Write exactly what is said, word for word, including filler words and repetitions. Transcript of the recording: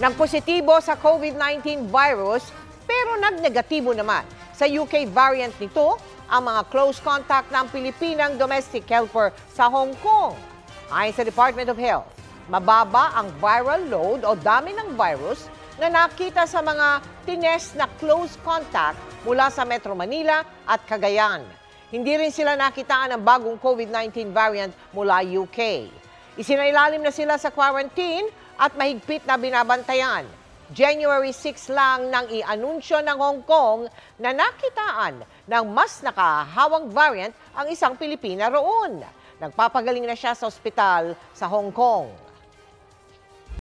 nagpositibo sa COVID nineteen virus pero nagnegatibo naman. Sa U K variant nito, ang mga close contact ng Pilipinang domestic helper sa Hong Kong. Ayon sa Department of Health, mababa ang viral load o dami ng virus na nakita sa mga tinest na close contact mula sa Metro Manila at Cagayan. Hindi rin sila nakitaan ng bagong COVID nineteen variant mula U K. Isinailalim na sila sa quarantine at mahigpit na binabantayan. January six lang nang i-anunsyo ng Hong Kong na nakitaan ng mas nakahawang variant ang isang Pilipina roon. Nagpapagaling na siya sa ospital sa Hong Kong.